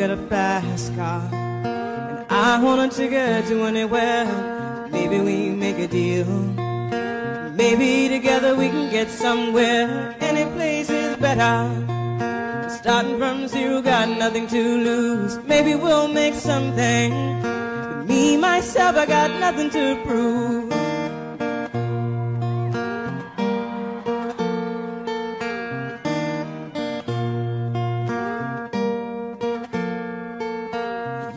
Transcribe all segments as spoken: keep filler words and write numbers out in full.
get a fast car, and I want to get to anywhere. Maybe we make a deal, maybe together we can get somewhere. Any place is better. Starting from zero, got nothing to lose. Maybe we'll make something. But me, myself, I got nothing to prove.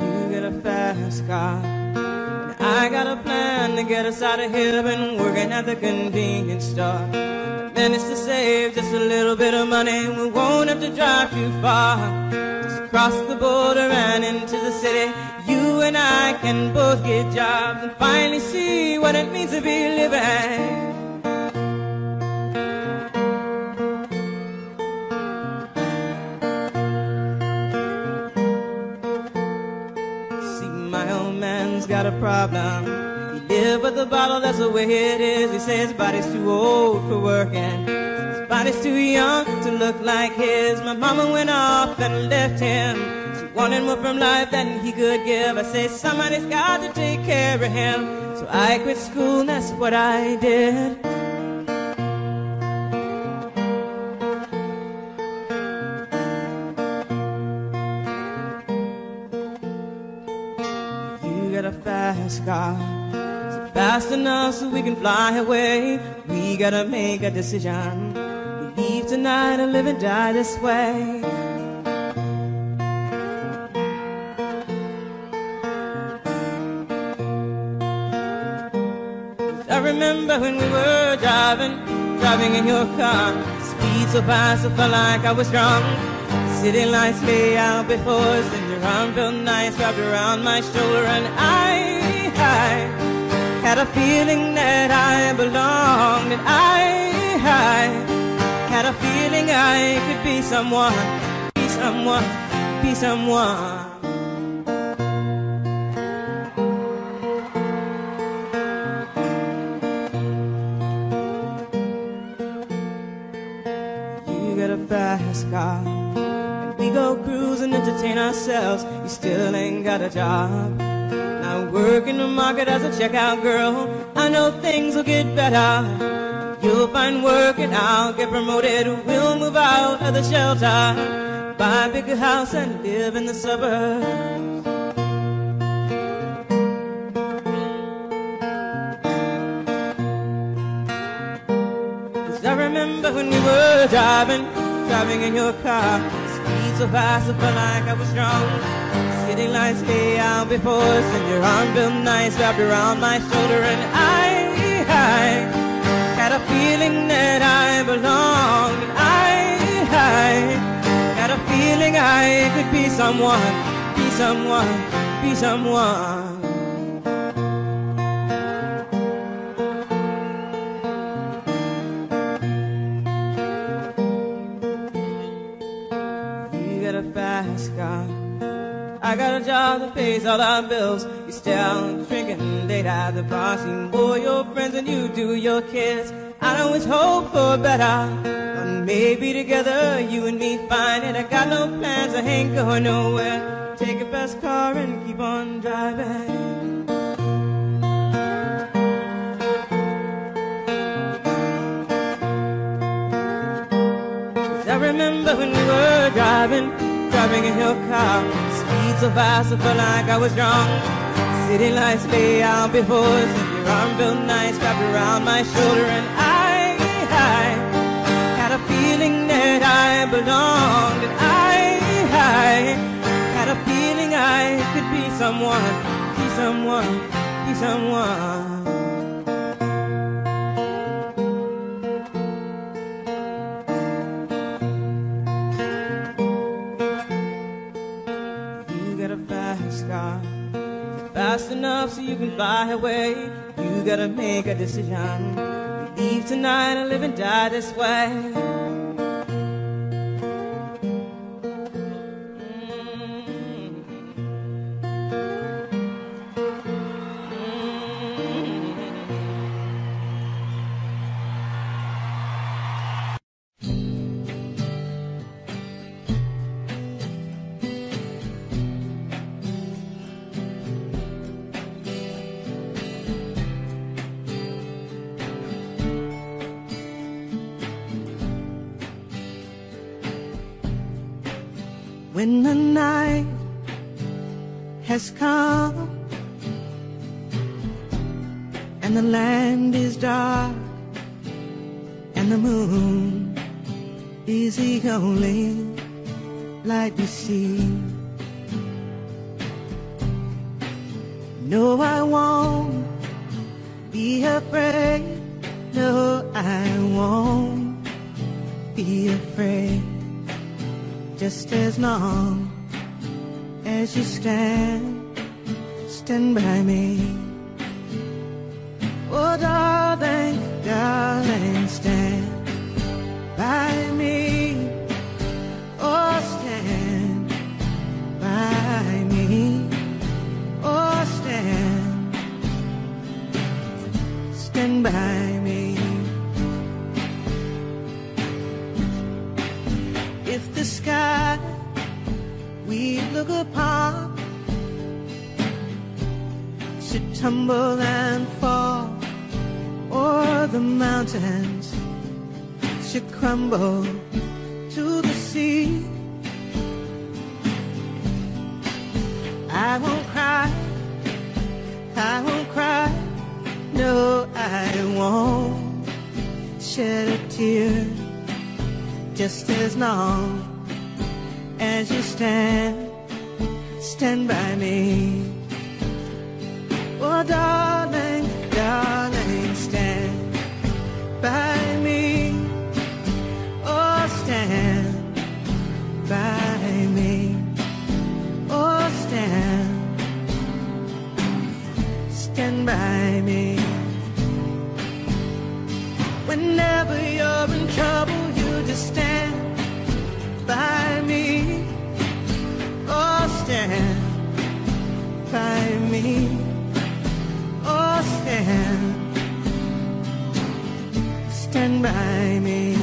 You got a fast car, and I got a plan to get us out of here. Been working at the convenience store. Managed to save just a little bit of money. We won't have to drive too far. Just cross the border and into the city. You and I can both get jobs and finally see what it means to be living. See, my old man's got a problem. Yeah, but the bottle, that's the way it is. He says his body's too old for working. His body's too young to look like his. My mama went off and left him. She wanted more from life than he could give. I say somebody's got to take care of him. So I quit school and that's what I did. You got a fast car, fast enough so we can fly away. We gotta make a decision. We leave tonight and live and die this way. I remember when we were driving, driving in your car. Speed so fast, I felt like I was drunk. City lights lay out before us, and your arm felt nice wrapped around my shoulder, and I, I had a feeling that I belonged, and I, I had a feeling I could be someone, be someone, be someone. You got a fast car, and we go cruise and entertain ourselves. You still ain't got a job. I work in the market as a checkout girl. I know things will get better. You'll find work and I'll get promoted. We'll move out of the shelter, buy a bigger house and live in the suburbs. Cause I remember when we were driving, driving in your car. Speed so fast I felt like I was drunk. City lights lay out before us, and your arm felt nice wrapped around my shoulder, and I, I had a feeling that I belonged, and I, I had a feeling I could be someone, be someone, be someone. You got a fast car, I got a job that pays all our bills. You stay out drinking late at the bar, see more your friends than you do your kids. I always hope for better, but maybe together you and me find it. I got no plans, I ain't going nowhere. Take a fast car and keep on driving. Cause I remember when we were driving, driving in your car. So fast, I felt like I was drunk. City lights lay out before us, and your arm felt nice wrapped around my shoulder, and I, I had a feeling that I belonged, and I, I had a feeling I could be someone, be someone, be someone. Fast enough so you can fly away. You gotta make a decision. We leave tonight and live and die this way. Mm-hmm. Mm-hmm. When the night has come and the land is dark and the moon is the only light we see. No, I won't be afraid. No, I won't be afraid. Just as long as you stand, stand by me. Oh, darling, darling, stand by me. Oh, stand by me. Oh, stand, stand by me. If the sky we look upon should tumble and fall, or the mountains should crumble to the sea, I won't cry, I won't cry. No, I won't shed a tear. Just as long as you stand, stand by me. Oh, darling, darling, stand by me. Oh, stand by me. Oh, stand, stand by me. Whenever you're in trouble, you just stand by me. Oh, stand by me. Oh, stand, stand by me.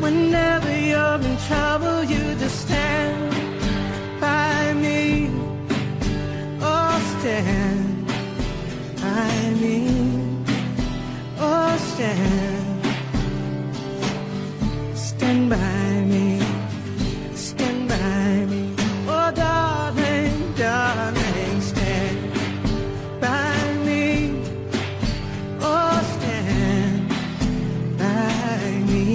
Whenever you're in trouble, you just stand by me. Oh, stand by me. Oh, stand, stand by me. Stand by me. Oh, darling, darling, stand by me. Oh, stand by me.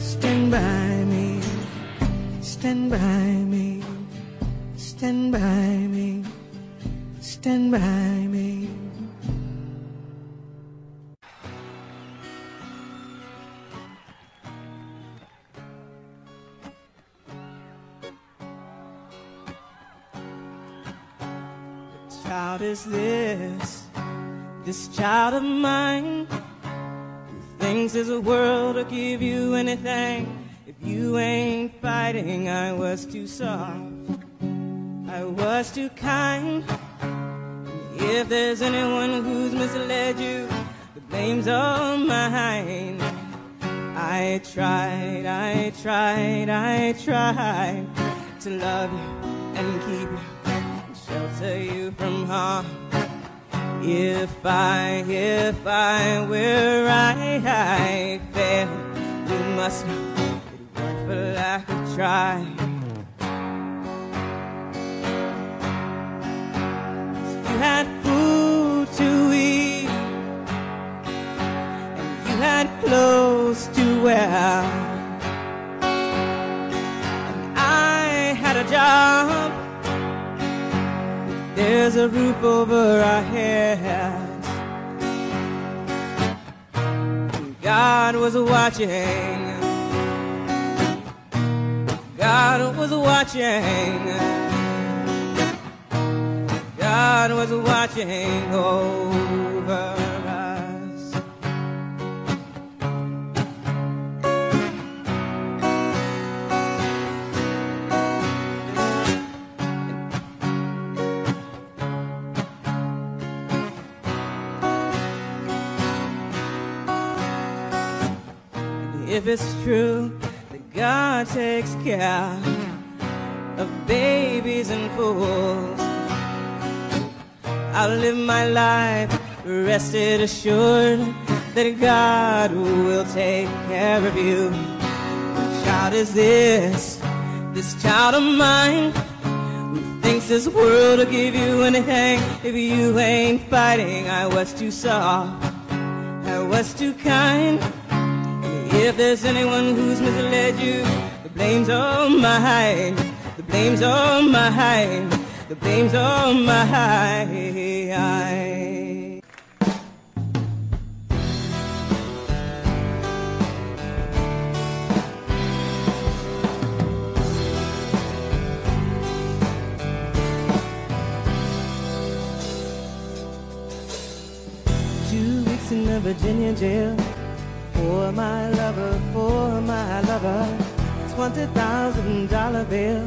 Stand by me, stand by me, stand by me, stand by me. What child is this, this child of mine? Thinks there's a world to give you anything. If you ain't fighting, I was too soft, I was too kind. If there's anyone who's misled you, the blame's all mine. I tried, I tried, I tried to love you and keep you and shelter you from harm. If I, if I were right, I fail. You must know it won't feel like a try. If you had food to eat and you had clothes to wear, and I had a job, there's a roof over our heads, God was watching, God was watching. God was watching over us. And if it's true that God takes care of babies and fools, I'll live my life, rested assured that God will take care of you. What child is this, this child of mine, who thinks this world will give you anything? If you ain't fighting, I was too soft, I was too kind. And if there's anyone who's misled you, the blame's all mine, the blame's all mine, the blame's on my eye. Two weeks in a Virginia jail for my lover, for my lover. Twenty thousand dollar bill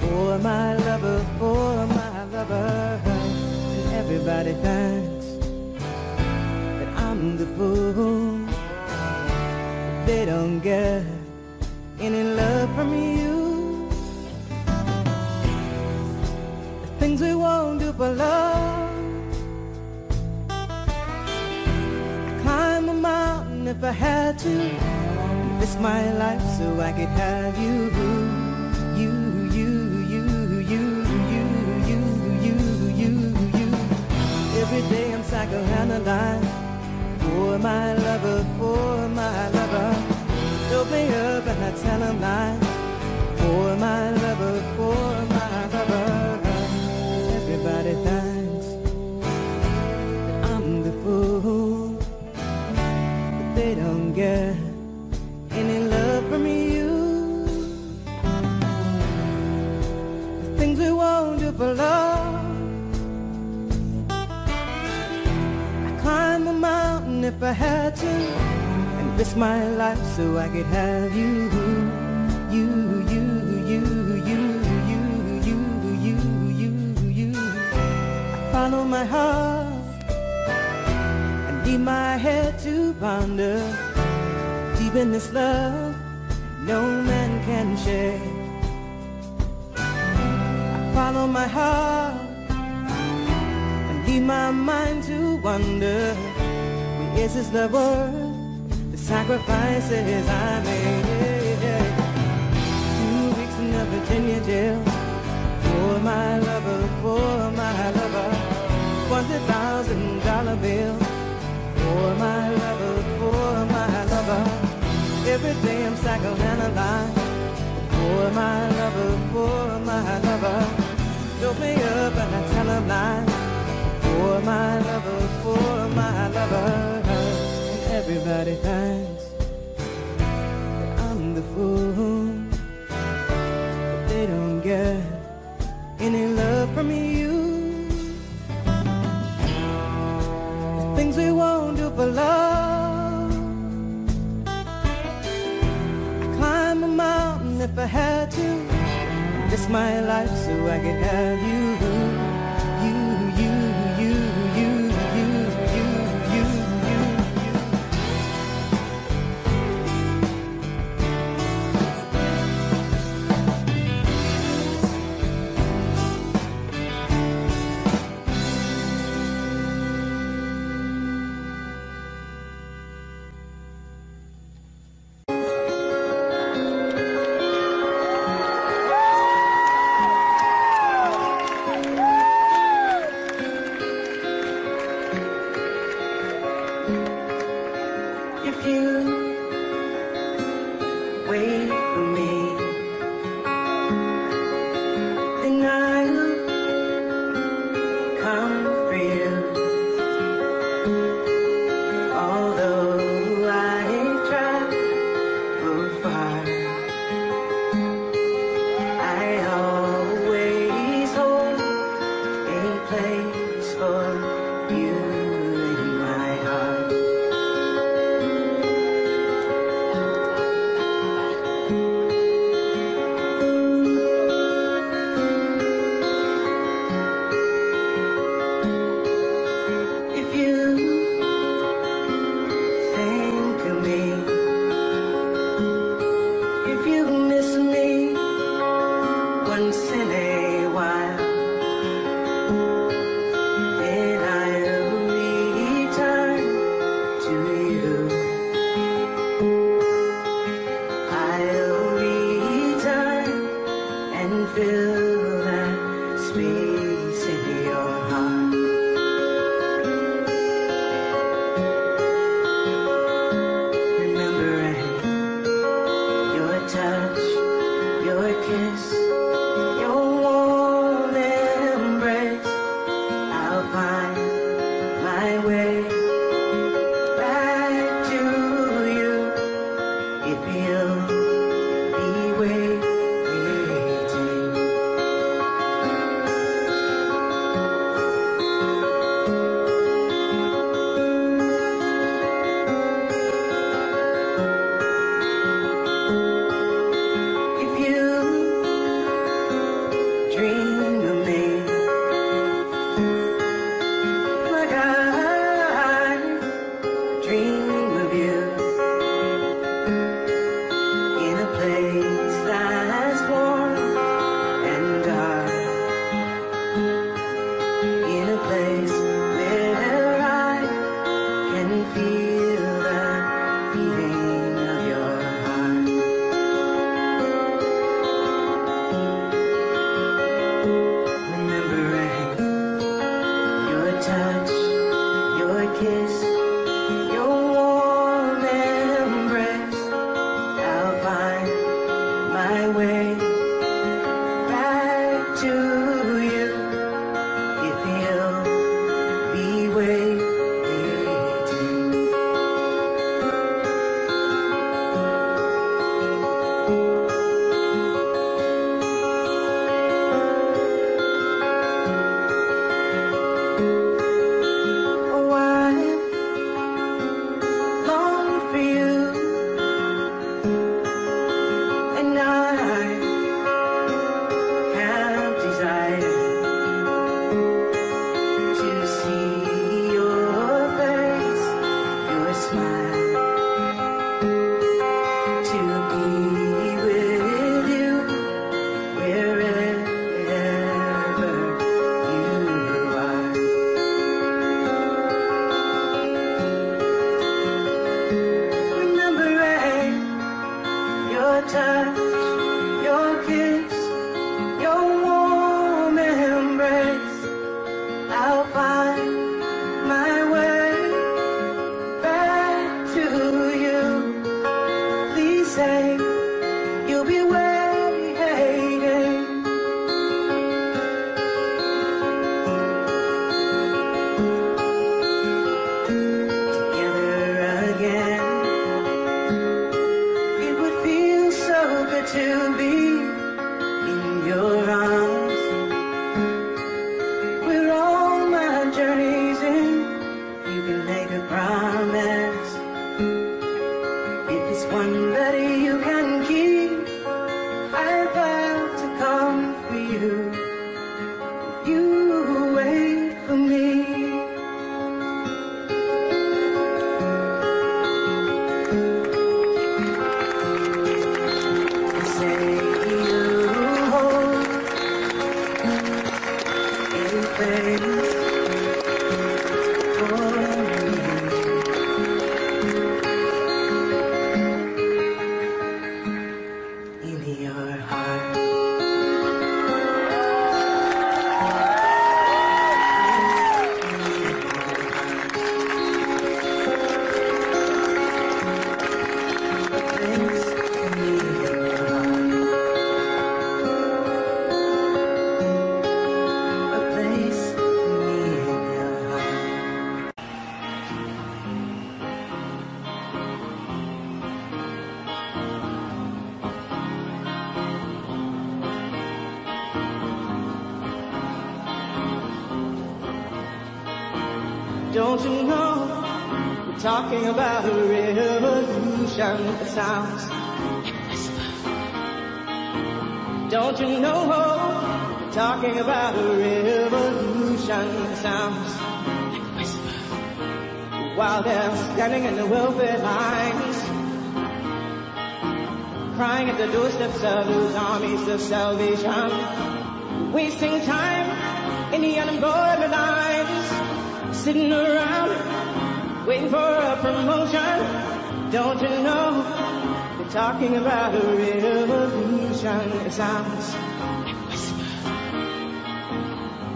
for my lover, for my lover. And everybody thinks that I'm the fool. They don't get any love from you. The things we won't do for love. Climb a mountain if I had to. Risk my life so I could have you. Every day I'm psychoanalyzed for my lover, for my lover. Dope me up and I tell him lies for my lover, for my lover. Everybody thinks that I'm the fool, but they don't get any love from you. The things we won't do for love. Climb a mountain if I had to, and risk my life so I could have you. You, you, you, you, you, you, you, you, you. I follow my heart and leave my head to ponder. Deep in this love, no man can shake. I follow my heart, leave my mind to wonder, well, is this love worth the sacrifices I made? Two weeks in a Virginia jail for my lover, for my lover. Twenty thousand dollar bill for my lover, for my lover. Every day I'm psychoanalyzed for my lover, for my lover. Dope me up and I tell him lies for my lover, for my lover. And everybody thinks that I'm the fool, but they don't get any love from you. The things we won't do for love. I'd climb a mountain if I had to. Risk my life so I could have you. Play. Don't you know, we're talking about a revolution with the sounds and whisper. Don't you know, we're talking about a revolution with the sounds and whisper. While they're standing in the welfare lines, crying at the doorsteps of those armies of salvation, wasting time in the unemployment lines, sitting around waiting for a promotion. Don't you know, we're talking about a revolution. It sounds like a whisper.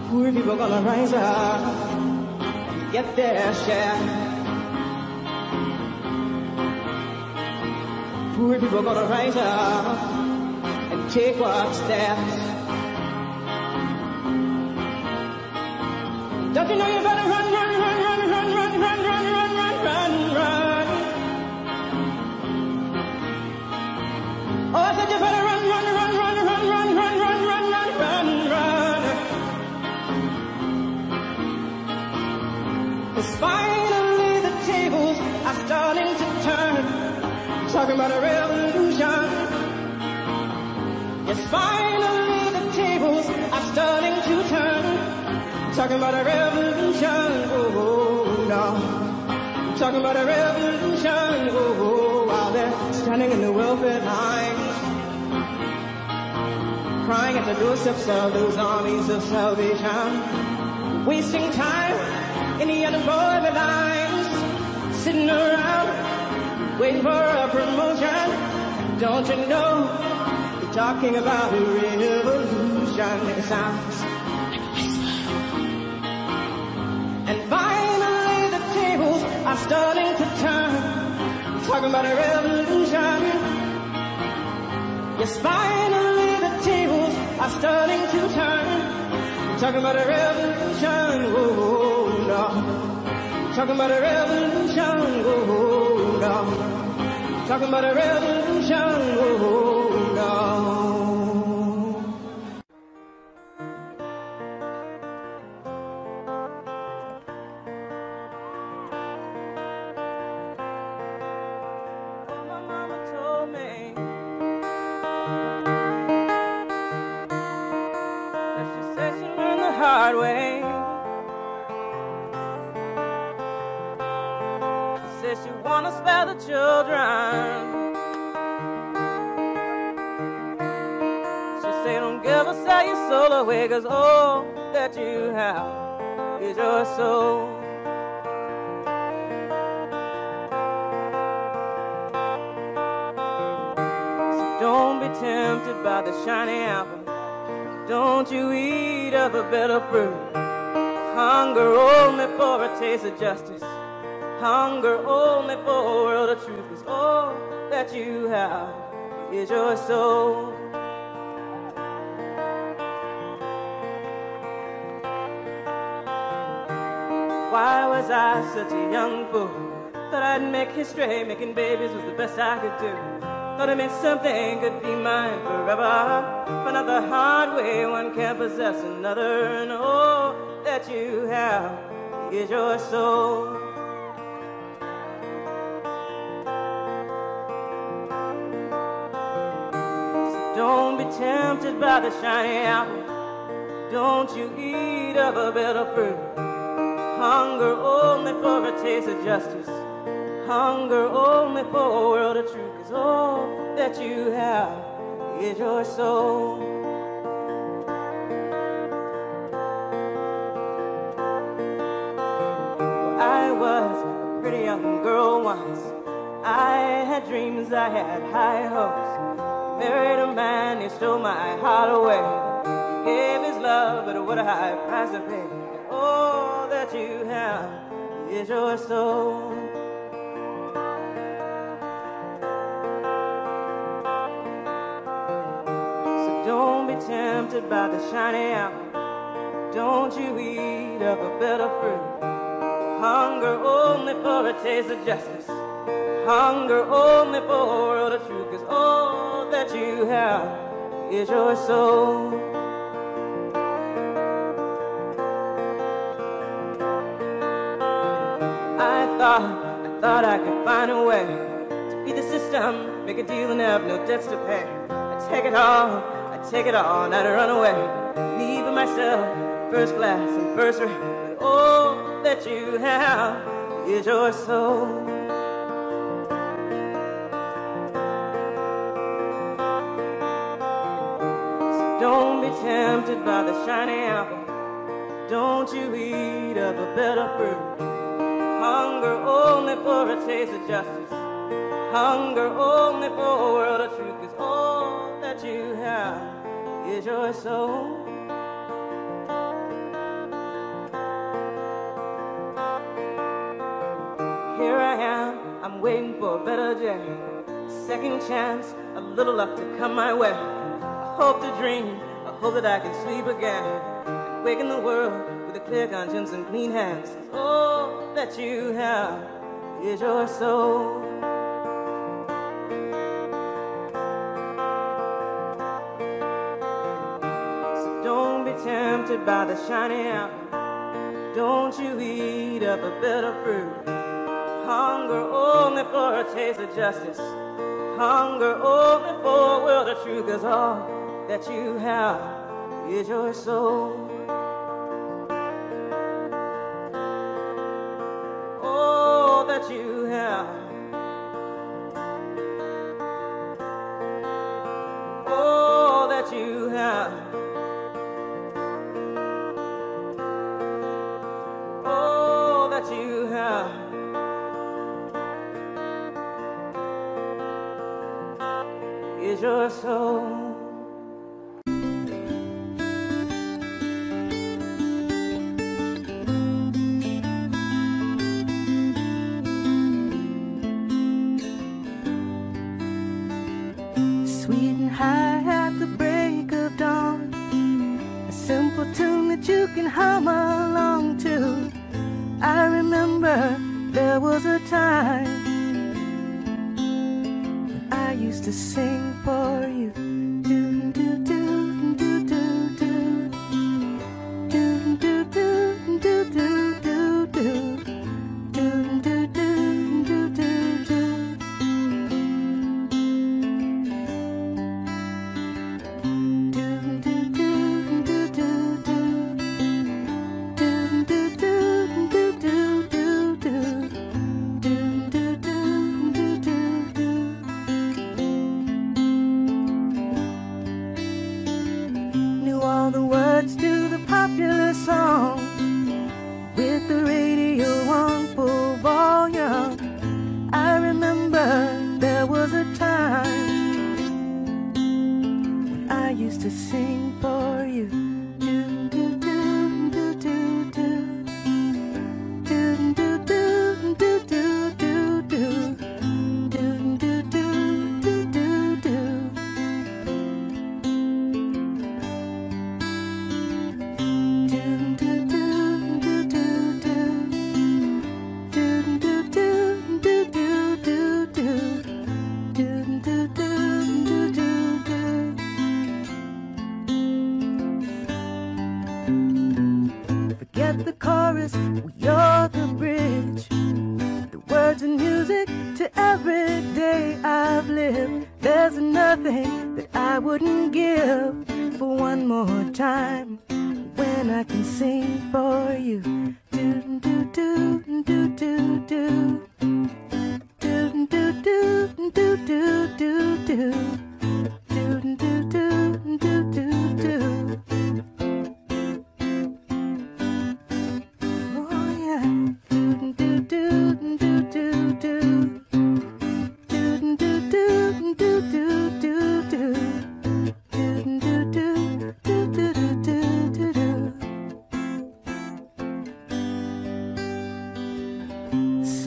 Poor people gonna rise up and get their share. Poor people gonna rise up and take what's theirs. Don't you know you better run, run, run, run, run, run, run, run, run, run, run, run. Oh, I said you better run, run, run, run, run, run, run, run, run, run, run, run. 'Cause finally the tables are starting to turn. Talking about a revolution. Yes, finally the tables are starting to turn. Talking about a revolution. Oh, oh no. Talking about a revolution. Oh, oh, while they're standing in the welfare lines, crying at the doorsteps of those armies of salvation, wasting time in the unemployment lines, sitting around waiting for a promotion. Don't you know, we're talking about a revolution. It sounds like a whisper. And finally the tables are starting to turn. We're talking about a revolution. Yes, finally the tables are starting to turn. We're talking about a revolution. Oh, no. We're talking about a revolution. Oh, talking about a revolution, oh, no. Well, my mama told me that she said she learned the hard way. She said she wanna spare the children. Never sell your soul away, 'cause all that you have is your soul. So don't be tempted by the shiny apple. Don't you eat of a bitter fruit. Hunger only for a taste of justice. Hunger only for a world of truth. 'Cause all that you have is your soul. Why was I such a young fool? Thought I'd make history, making babies was the best I could do. Thought I meant something could be mine forever. But not the hard way, one can't possess another. And all that you have is your soul. So don't be tempted by the shiny apple. Don't you eat of a bitter fruit. Hunger only for a taste of justice. Hunger only for a world of truth. 'Cause all that you have is your soul. Well, I was a pretty young girl once. I had dreams, I had high hopes. Married a man, he stole my heart away. He gave his love, but what a high price to pay. Oh, that you have is your soul. So don't be tempted by the shiny apple. Don't you eat of a bitter fruit. Hunger only for a taste of justice. Hunger only for a world of truth. 'Cause all that you have is your soul. car. I thought I could find a way to beat the system, make a deal and have no debts to pay. I take it all, I take it all, and I run away, leaving myself first class and first rate. But all that you have is your soul. Don't be tempted by the shiny apple. Don't you eat of a better fruit. Hunger only for a taste of justice. Hunger only for a world of truth. 'Cause all that you have is your soul. Here I am, I'm waiting for a better day. A second chance, a little luck to come my way. I hope to dream, I hope that I can sleep again, and wake in the world with a clear conscience and clean hands. 'Cause all that you have is your soul. So don't be tempted by the shiny apple. Don't you eat up a bitter fruit. Hunger only for a taste of justice. Hunger only for a world of truth. 'Cause all that you have is your soul. All that you have. All that you have. All that you have. Is your soul. You can hum along to. I remember there was a time I used to sing for you. Do do do do do do do do do do do do do do do do do do.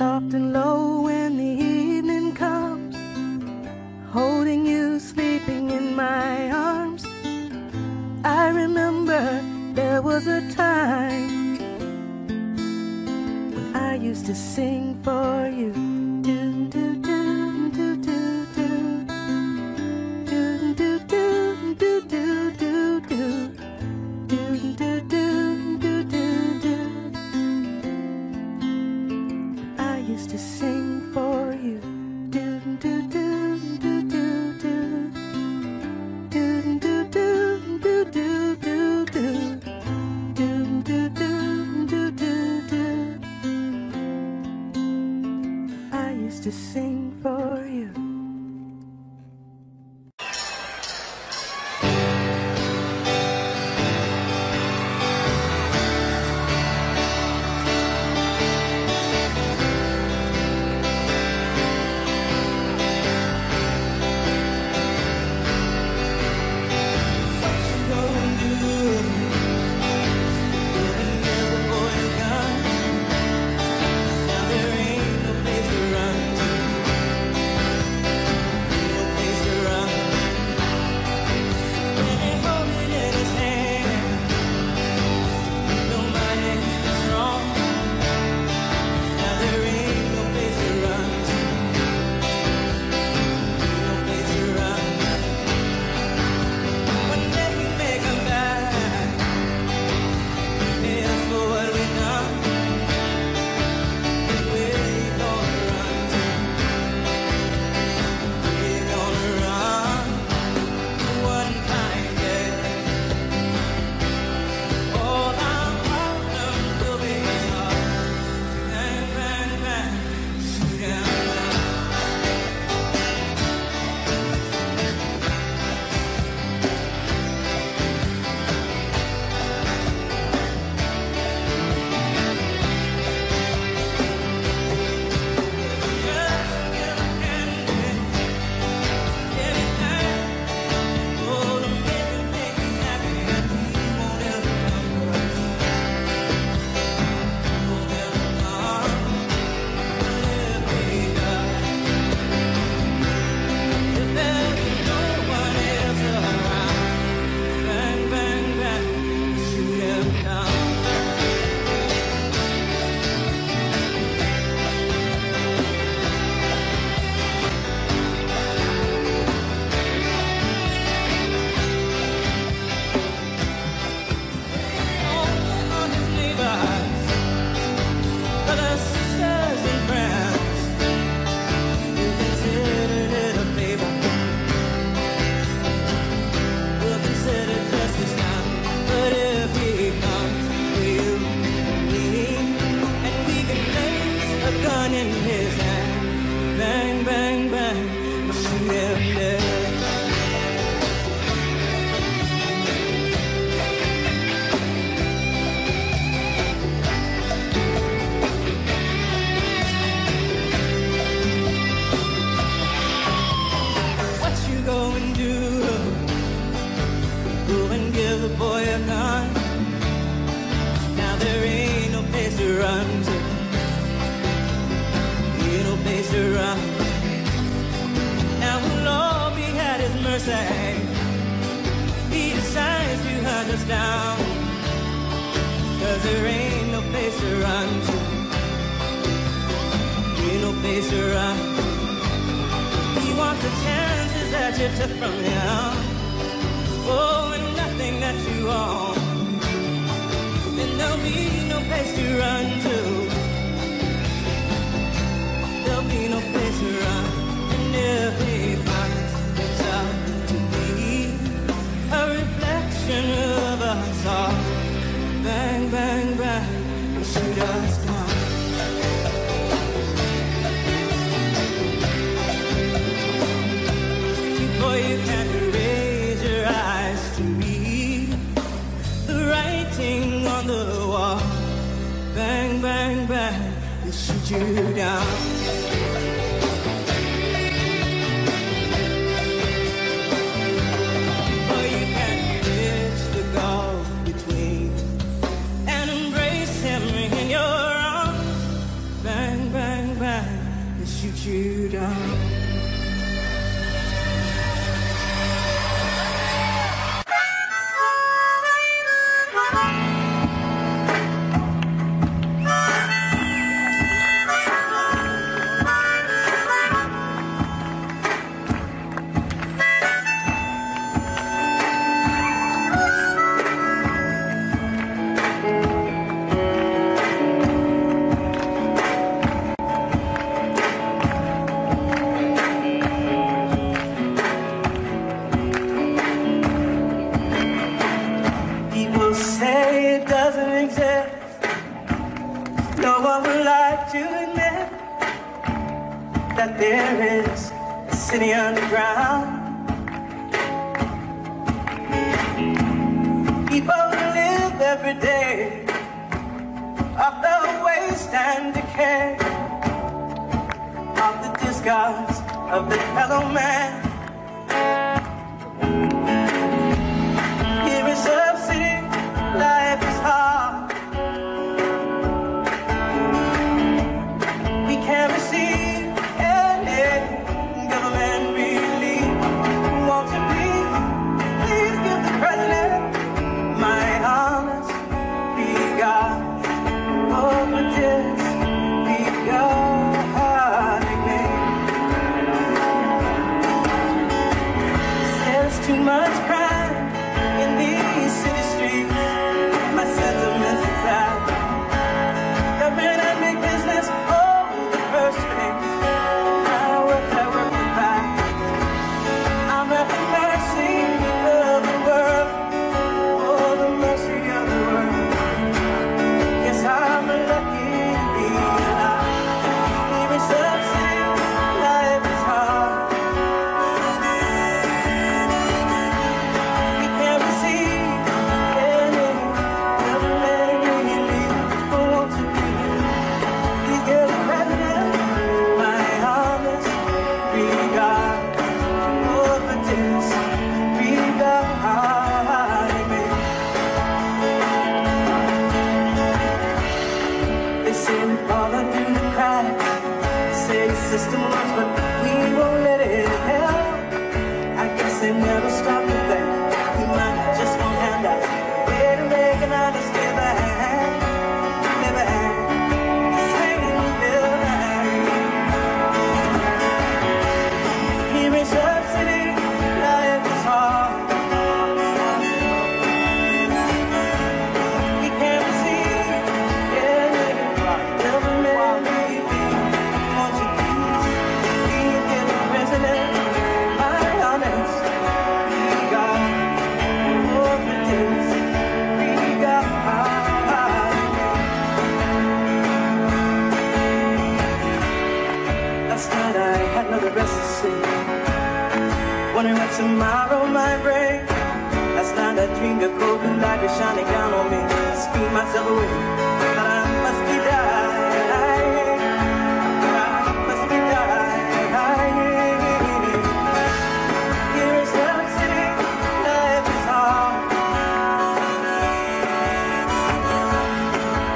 Soft and low when the evening comes, holding you you. lights, the city underground. People live every day off the waste and decay, off the discards of the fellow man. Too much crime in these city streets. My sentiments aside, the men I make business all the first place. I work, I work, and buy. I'm at the mercy of the world, oh, the mercy of the world. Yes, I'm lucky to be alive. Even subside, life is hard. Falling through the cracks, say the system runs, but we won't let it help. I guess they never stop to think we might just won't hand out a way to make an honest living. Living, singing, living. Here in subsidy, life is hard. The rest is safe. Wondering what tomorrow might bring. Last night I dreamed a golden light was shining down on me. I screamed myself away, but I must be dying. I must be dying. Here in Salt Lake City, life is hard.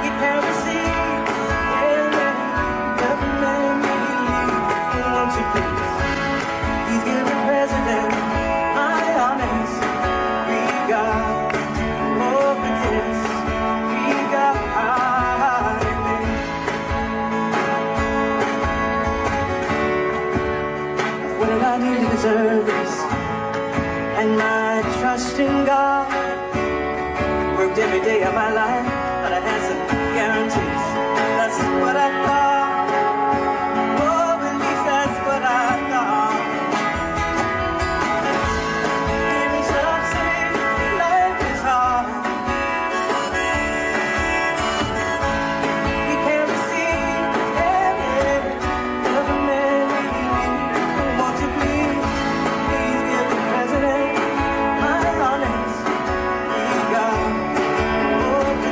You can't receive anything. Government really won't you please? I do to deserve this, and my trust in God. Worked every day of my life, but I had some guarantees. That's what I thought. Oh, at least that's what I thought. Give me something, life is hard. You can't receive any government. President, my honest, we got all the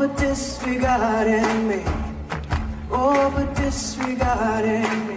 for disregarding me. Oh, for disregarding me.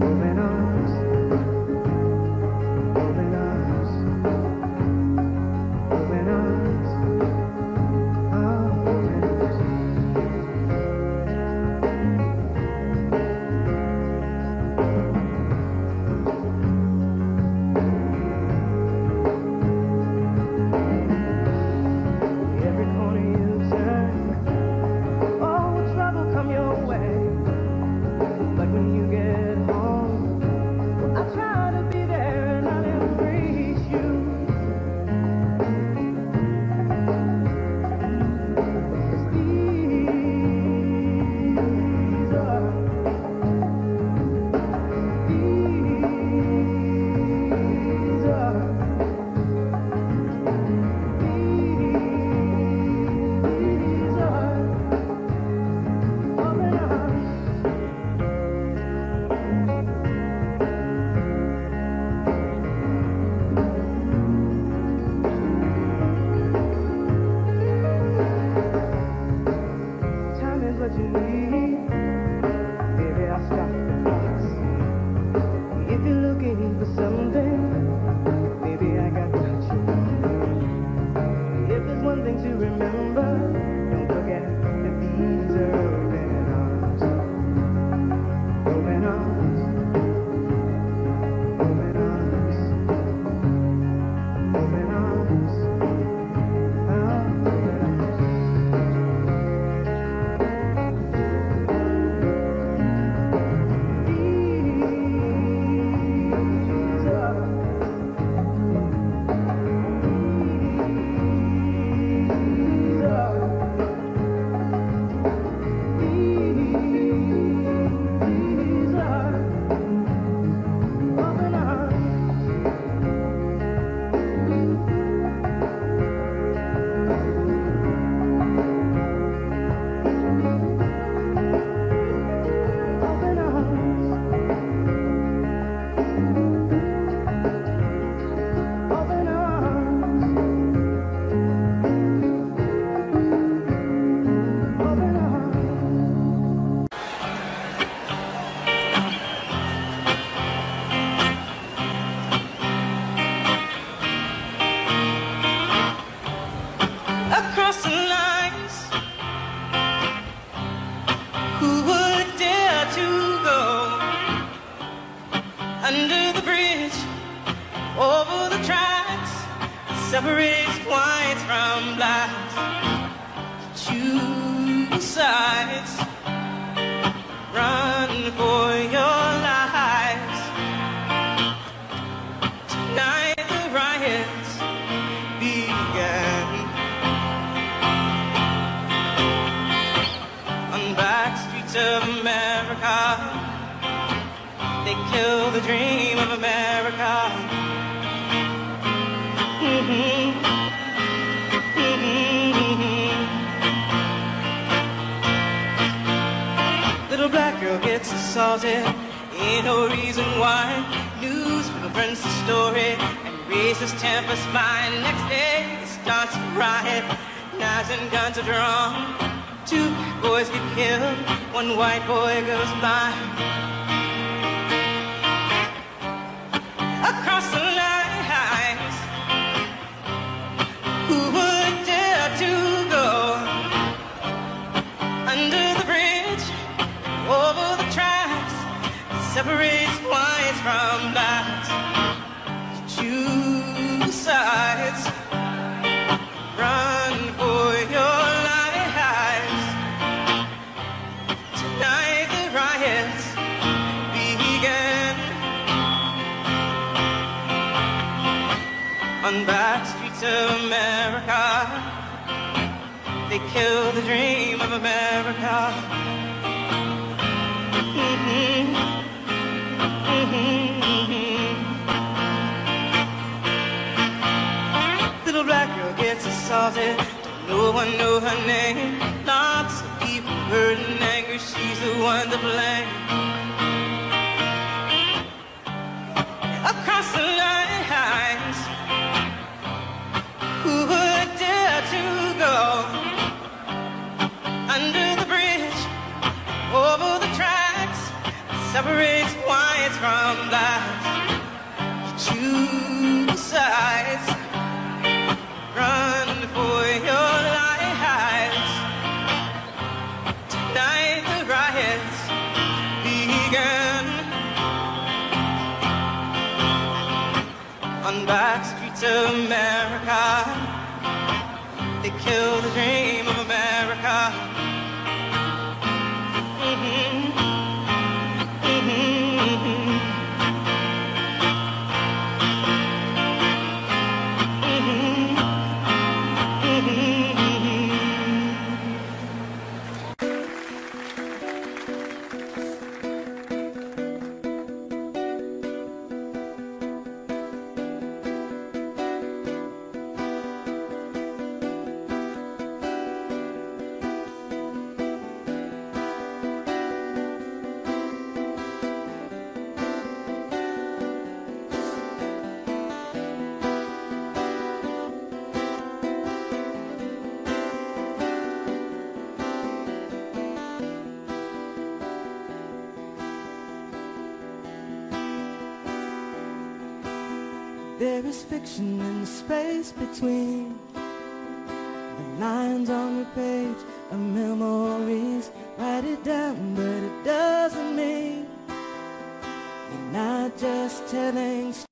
Open arms, open arms. the tracks separates whites from blacks. Choose sides, run for your lives. Tonight the riots began on back streets of America. They killed the dream of America. Little black girl gets assaulted, ain't no reason why. Newspaper prints the story, and racist tempers fly. Next day it starts to riot, knives and guns are drawn. Two black boys get killed, one white boy goes blind. Across the lines, who would dare to go under the bridge, over the tracks, separates whites from blacks? Choose sides, run for your lives. Tonight the riots began on back streets of America. They killed the dream of America. Mm-hmm. Mm-hmm. Mm-hmm. Little black girl gets assaulted, don't no one know her name. Lots of people hurt and angry, she's the one to blame. Across the lines, who would dare to go under the bridge, over the tracks, separates whites from blacks? Choose sides, run for your lives. Tonight the riots began on back streets of America. They killed the dream of America. Mm-hmm. There is fiction in the space between the lines on the page of memories. Write it down, but it doesn't mean you're not just telling stories.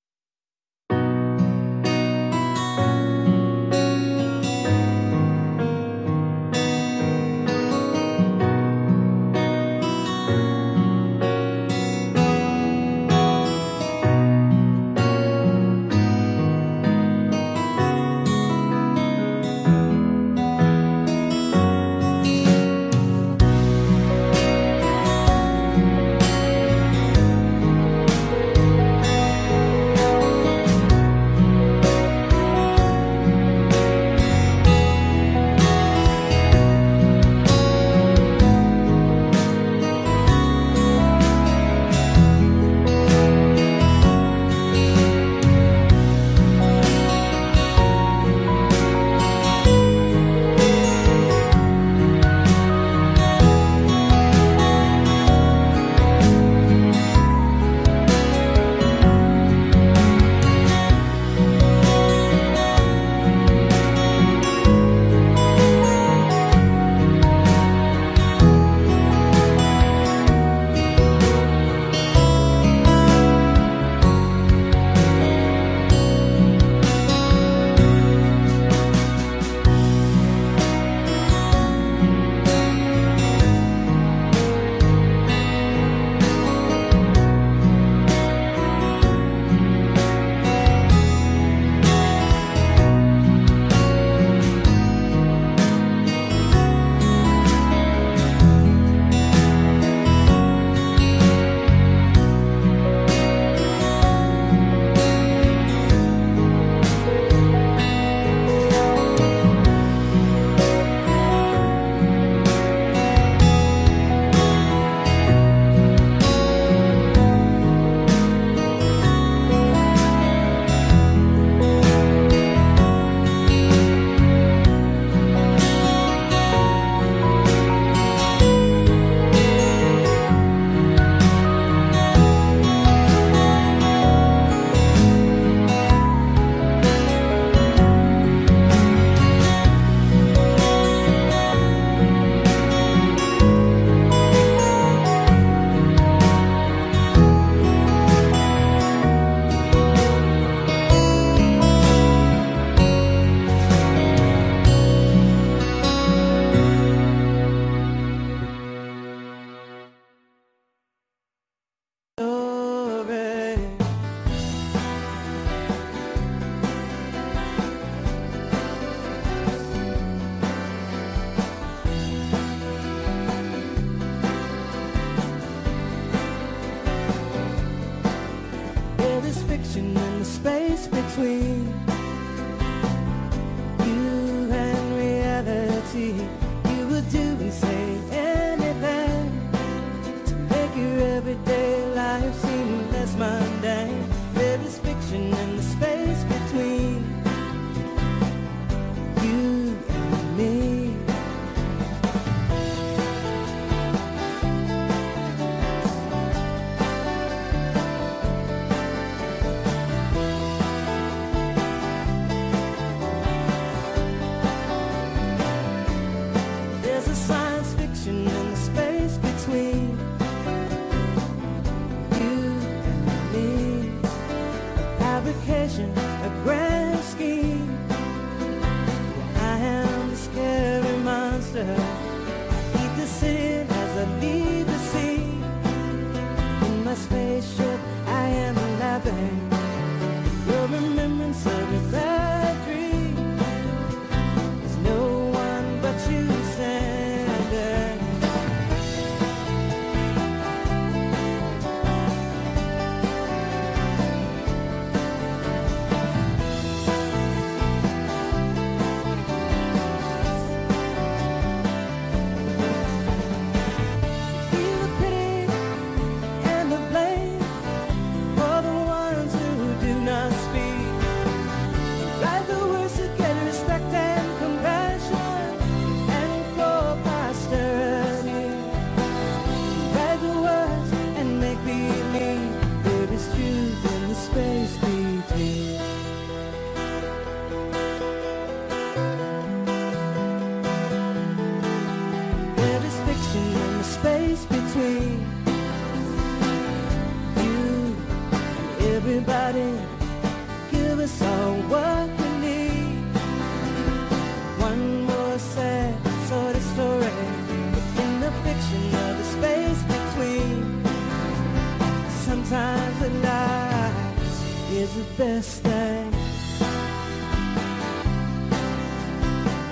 best thing.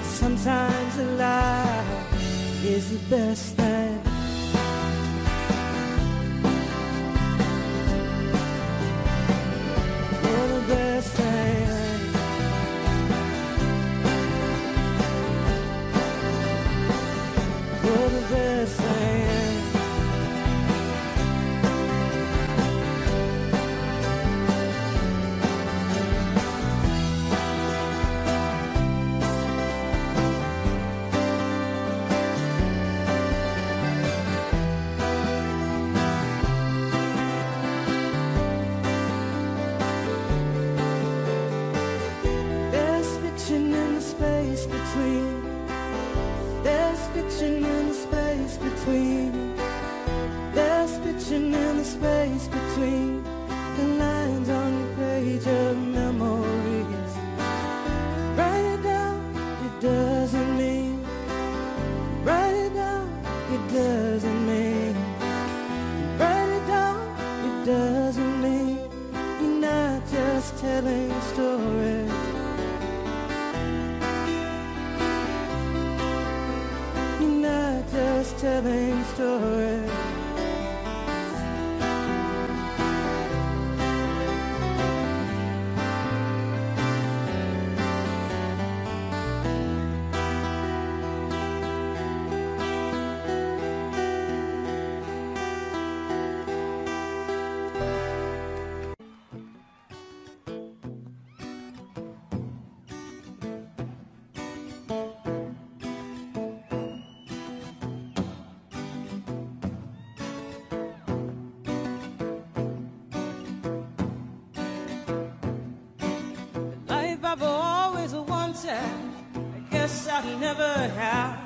Sometimes a lie is the best thing. Oh, the best thing. Oh, the best thing. I've always wanted, I guess I'll never have.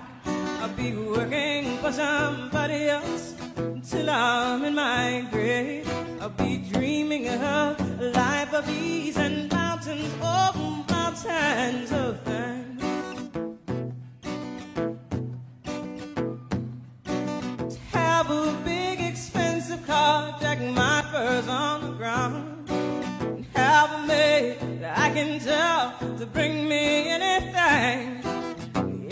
I'll be working for somebody else until I'm in my grave. I'll be dreaming of a life of ease and mountains, oh, mountains of things. To have a big expensive car, jack my furs on the ground, and have a maid I can tell to bring me anything.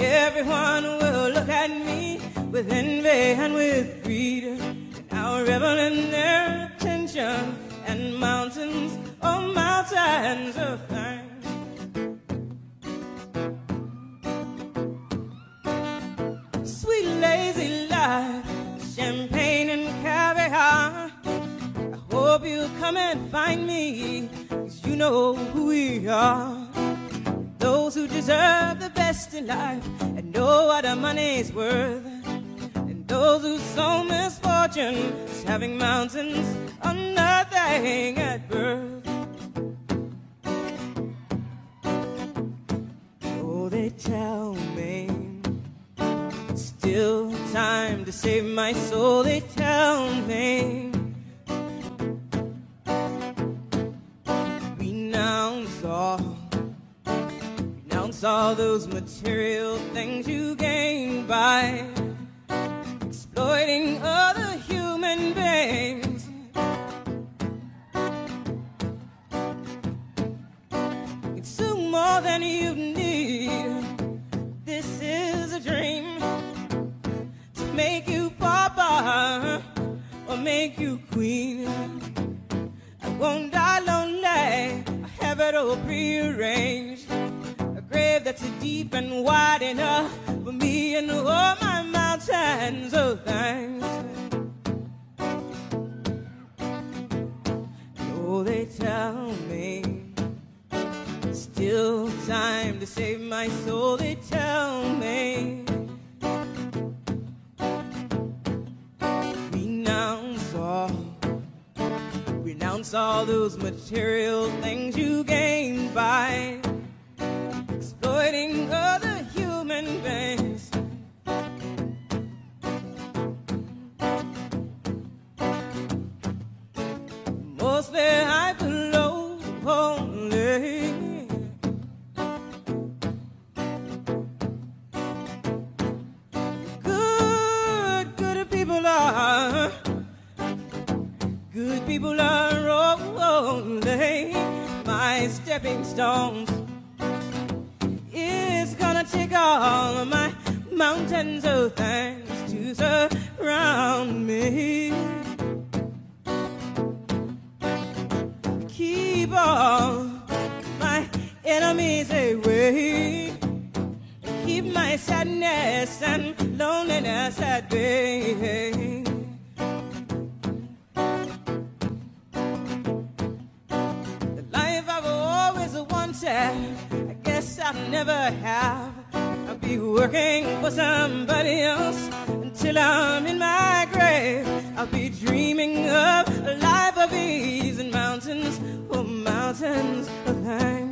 Everyone will look at me with envy and with greed, and I'll revel in their attention and mountains, oh mountains of things. Sweet lazy life, champagne and caviar. I hope you come and find me, you know who we are. Those who deserve the best in life and know what our money's worth, and those who sow misfortune is having mountains of nothing at birth. Oh, they tell me it's still time to save my soul. They tell me all, renounce all those material things you gain by exploiting other human beings. Consume more than you need. This is a dream to make you papa or make you queen. I won't die lonely. It all prearranged, a grave that's deep and wide enough for me and all my mountains of things. Oh, they tell me it's still time to save my soul. They tell me renounce all. Renounce all those material things you gain by exploiting other human beings. Mostly I below only. Good, good people are. Good people are all lonely. stepping stones. It's gonna take all of my mountains of thanks to surround me. Keep all my enemies away. Keep my sadness and loneliness at bay. The life I've always wanted, I guess I've never have. I'll be working for somebody else until I'm in my grave. I'll be dreaming of a life of ease and mountains, oh mountains of thanks.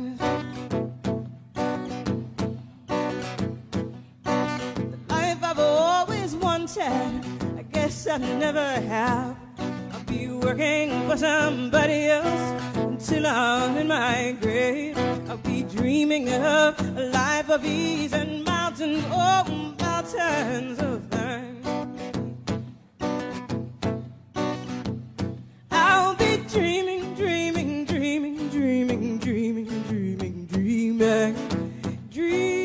I guess I'll never have. I'll be working for somebody else until I'm in my grave. I'll be dreaming of a life of ease and mountains, oh mountains of thanks. I'll be dreaming, dreaming, dreaming, dreaming, dreaming, dreaming, dreaming, dreaming.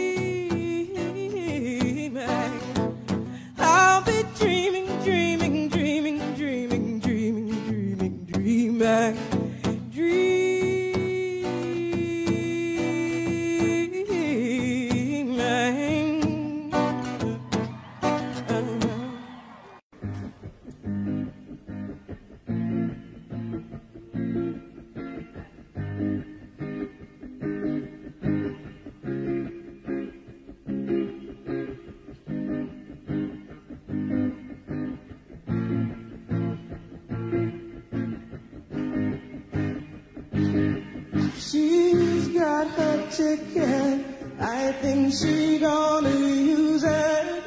Ticket. I think she gonna use it.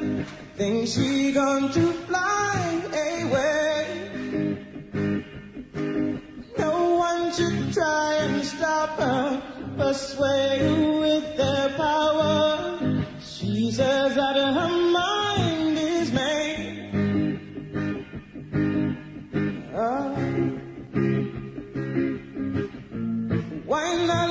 Think she gonna fly away. No one should try and stop her, persuade her with their power. She says that her mind is made. Oh. Why not?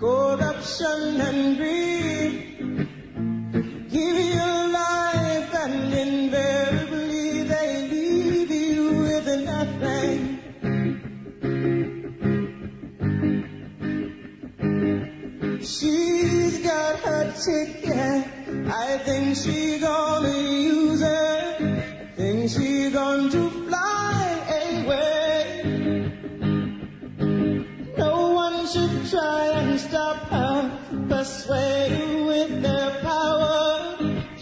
Corruption and greed give you life, and invariably they leave you with nothing. She's got her ticket. I think she gonna use it. I think she gonna to fly away. No one should try and stop her, persuade her with their power.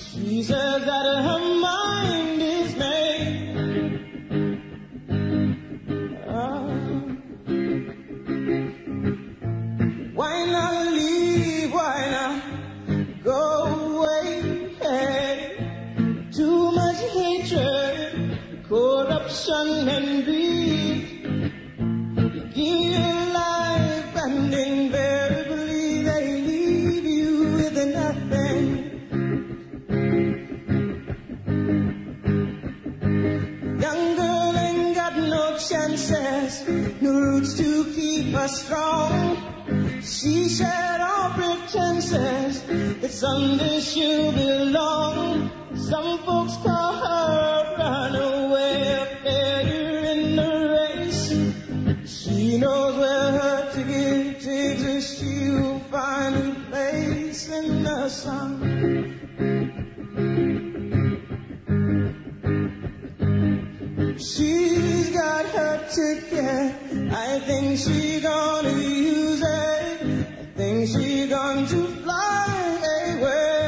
She says that her mind is made. Oh. Why not leave? Why not go away? Hey. Too much hatred, corruption and greed. Give and invariably they leave you with nothing. Young girl ain't got no chances, no roots to keep her strong. She shed all pretenses that someday she'll belong. Some folks call her runaway, a failure in the race. She knows where her she will find a place in the sun. She's got her ticket. I think she gonna use it. I think she gonna to fly away.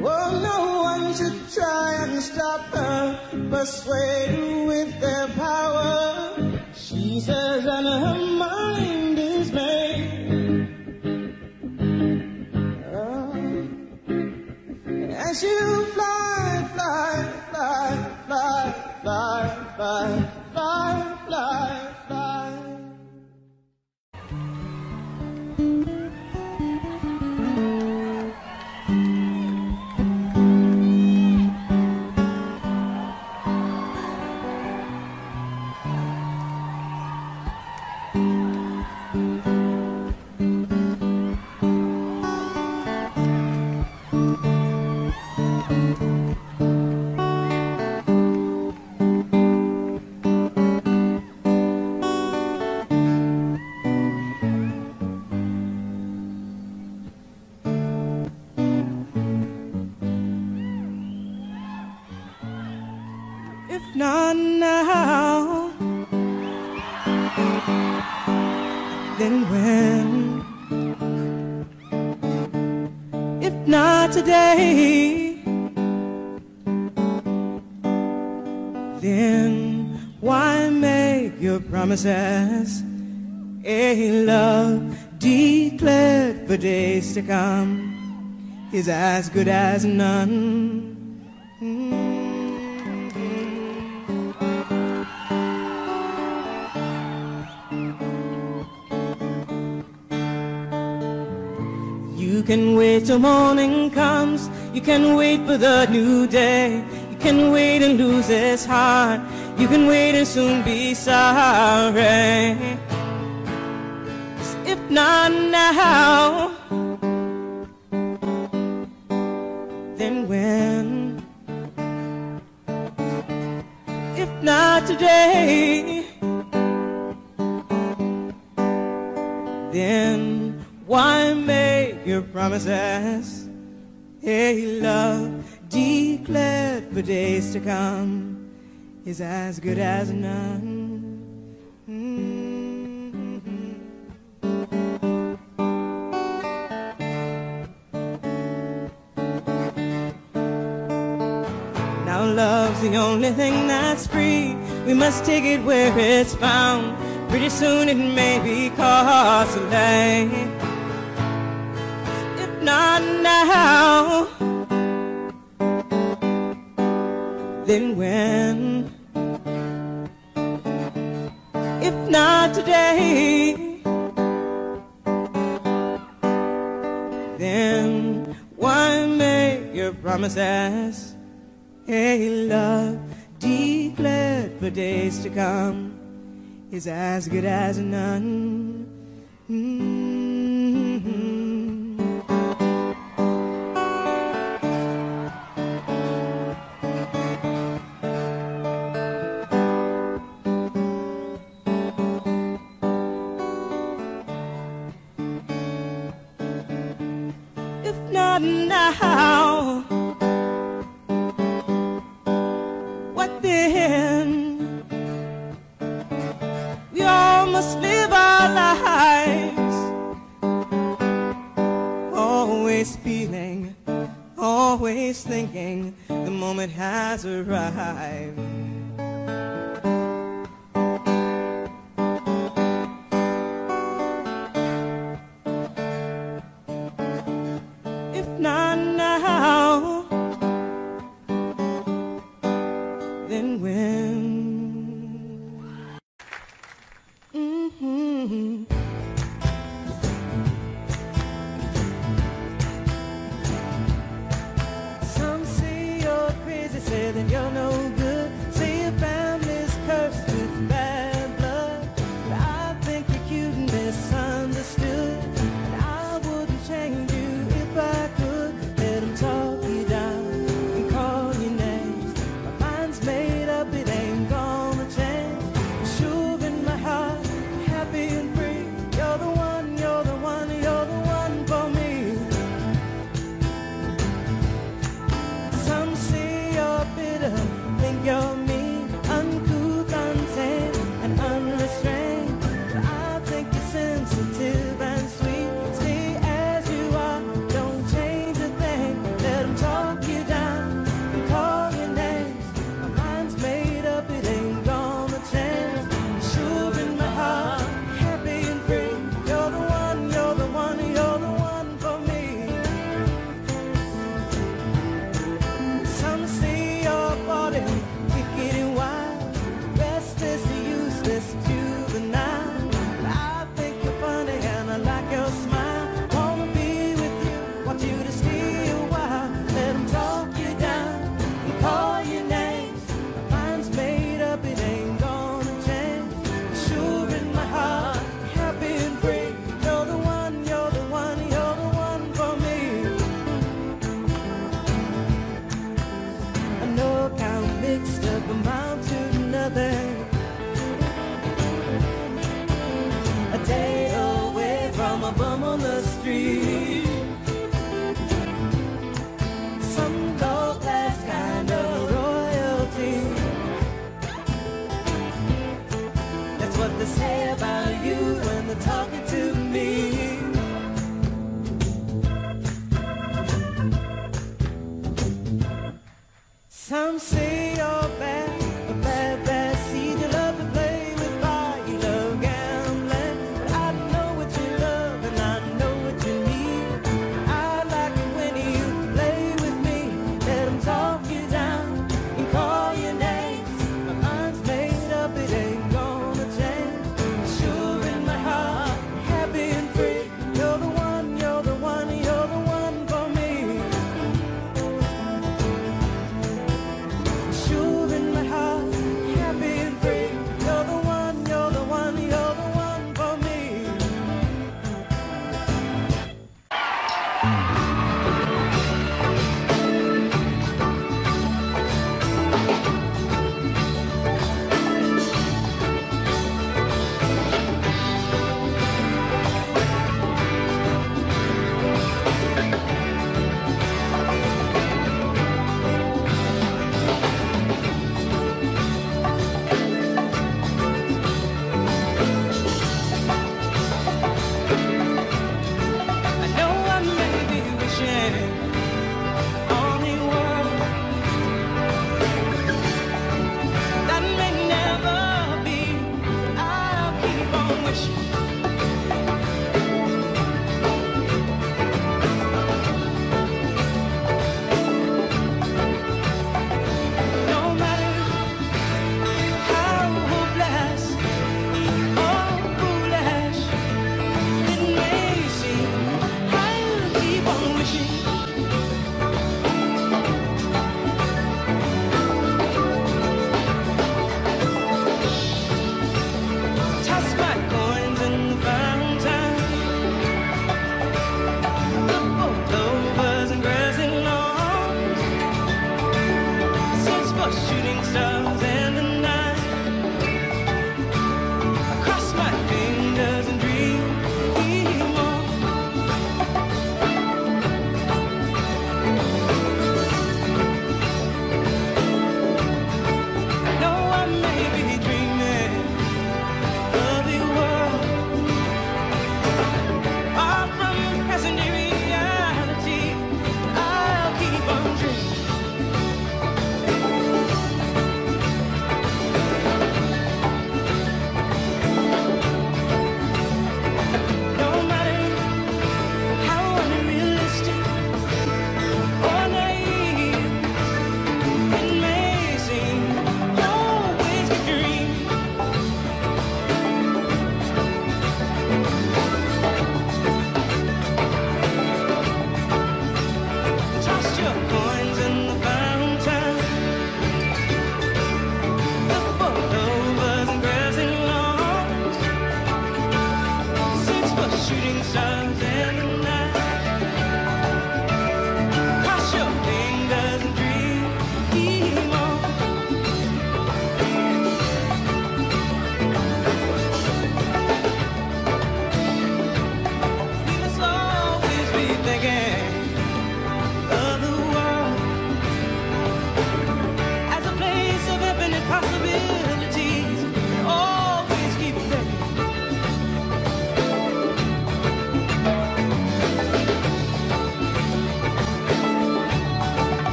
Well, no one should try and stop her, persuade her with their power. She says that her mind is made. Oh. And she'll fly, fly, fly, fly, fly, fly, fly, fly, fly. fly. if not now, then when? If not today, then why make your promises, a love declared for days to come is as good as none? You can wait till morning comes. You can wait for the new day. You can wait and lose this heart. You can wait and soon be sorry. 'Cause if not now, then when? If not today, then why make your promises, a love declared for days to come is as good as none? Mm-hmm. Now love's the only thing that's free. We must take it where it's found. Pretty soon it may be costly. Not now, then when? If not today, then why make your promises, a love declared for days to come is as good as none? Mm-hmm. Not now, what then? We all must live our lives, always feeling, always thinking the moment has arrived. Not now, then when? Mm-hmm. Some say you're crazy, say that you're no good, say your family's cursed with bad blood, but I think you're cute and misunderstood, and I wouldn't change you if I could. Talk you down and call your names. My mind's made up, it ain't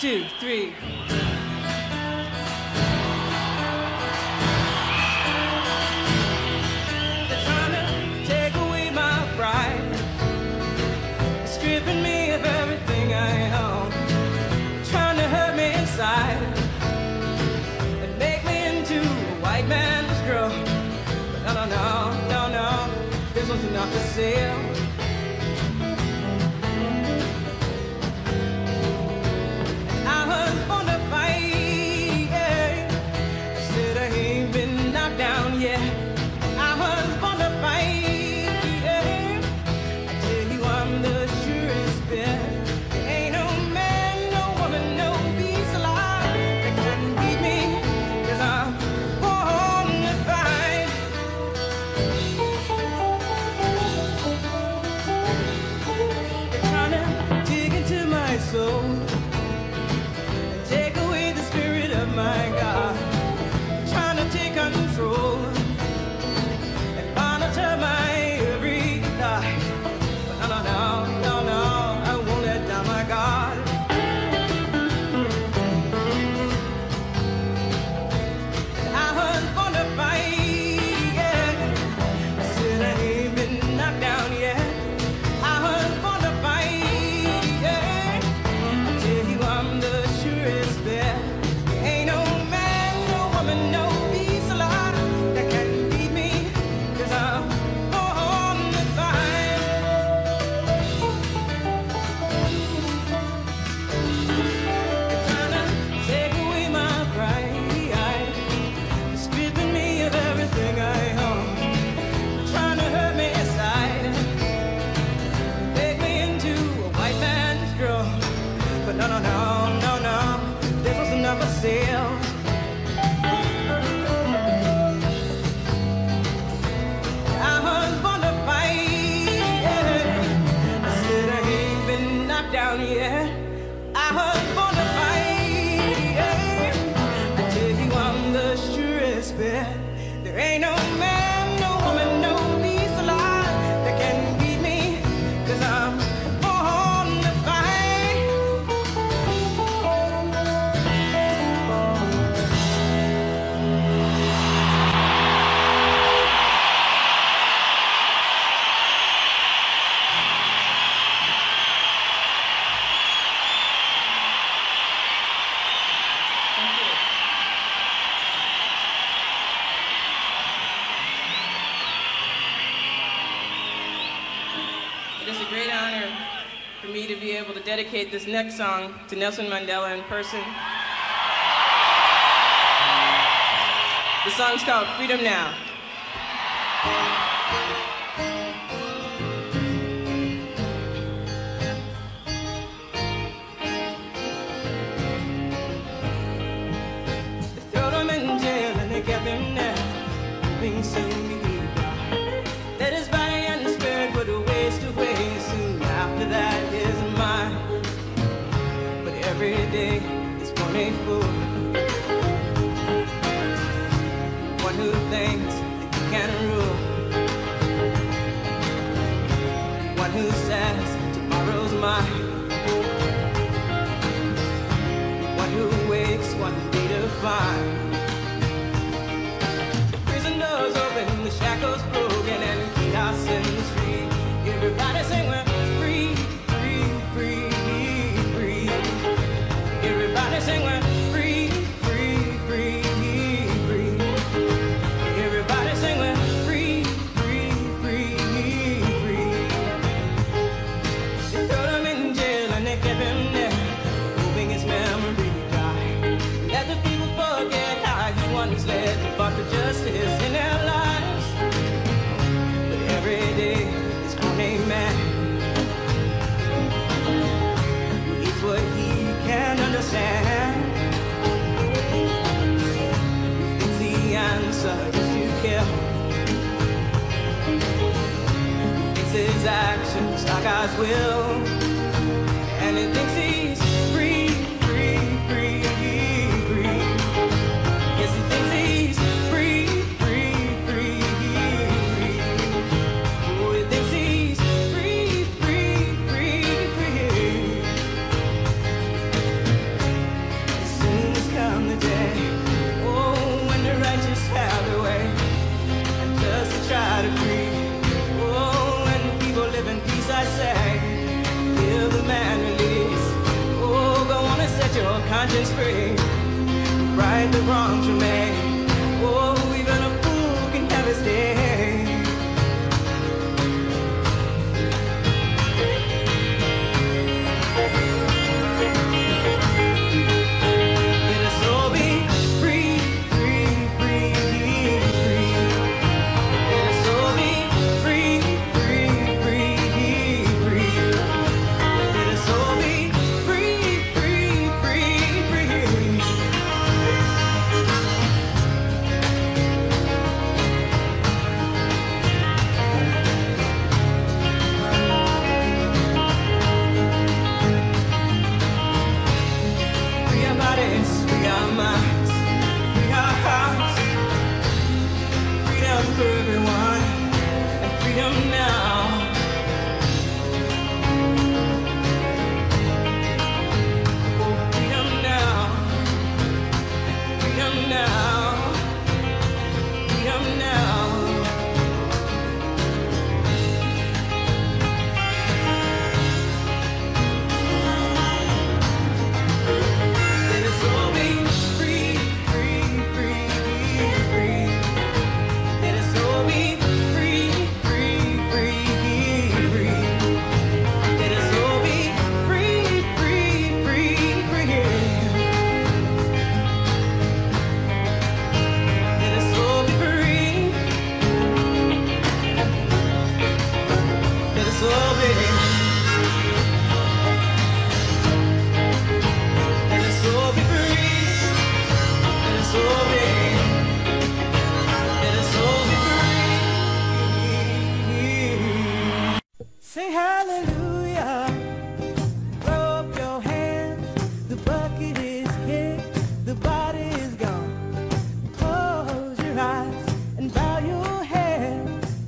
two, three. They're trying to take away my pride, stripping me of everything I own, trying to hurt me inside and make me into a white man's girl. But no, no, no, no, no, this one's not for sale. Soul, take away the spirit of my God, trying to take control and monitor my every thought. But no, no, no, no, I won't let down my God. I was born to fight, yeah. I said I ain't been knocked down yet. No, no, no, no, no, this was another sale. I was born to fight, yeah. I said I ain't been knocked down yet. I was born to fight, yeah. I tell you I'm the surest bet. There ain't no man, no woman, no piece of lie that can beat me, cause I'm It is a great honor for me to be able to dedicate this next song to Nelson Mandela in person. The song's called Freedom Now. They throw them in jail and they get them now. Being soon be let his body and his spirit put away. That is mine, but every day is one a fool, one who thinks that he can rule, one who says tomorrow's mine, one who wakes one day to find the prison doors open, the shackles broken, and chaos in the street. Everybody sing with me. Sing we're free, free, free, free. Everybody sing we're free, free, free, free. They throw him in jail and they kept him there, hoping his memory died. Let the people forget how he once led to fight for justice in their lives. But every day is one man who eats what he can understand. His actions like God's will, and he thinks he's free, free, free, free. Yes, he thinks he's free, free, free, free. Oh, he thinks he's free, free, free, free. conscience free, right the wrongs you made. Oh, even a fool can have his day. Let us all be free, free, free, free. Let us all be free, free, free, free. Let us all be free, free, free, free. Free our bodies, free our minds, free our hearts. Freedom for everyone, and freedom now. Oh, freedom now, freedom now, freedom now. Let us all be free, free, free, free. Let us all be free, free, free, free. Let us all be free, free, free, free. Let us all be free. Let us all be. Let us all be free. Let us all be. Let us all be free. Say hallelujah, throw up your hands, the bucket is kicked, the body is gone. Close your eyes and bow your head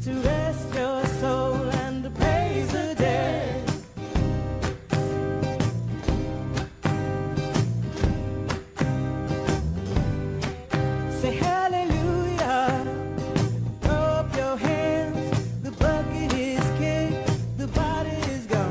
to rest your soul and to praise the dead. Say hallelujah, throw up your hands, the bucket is kicked, the body is gone.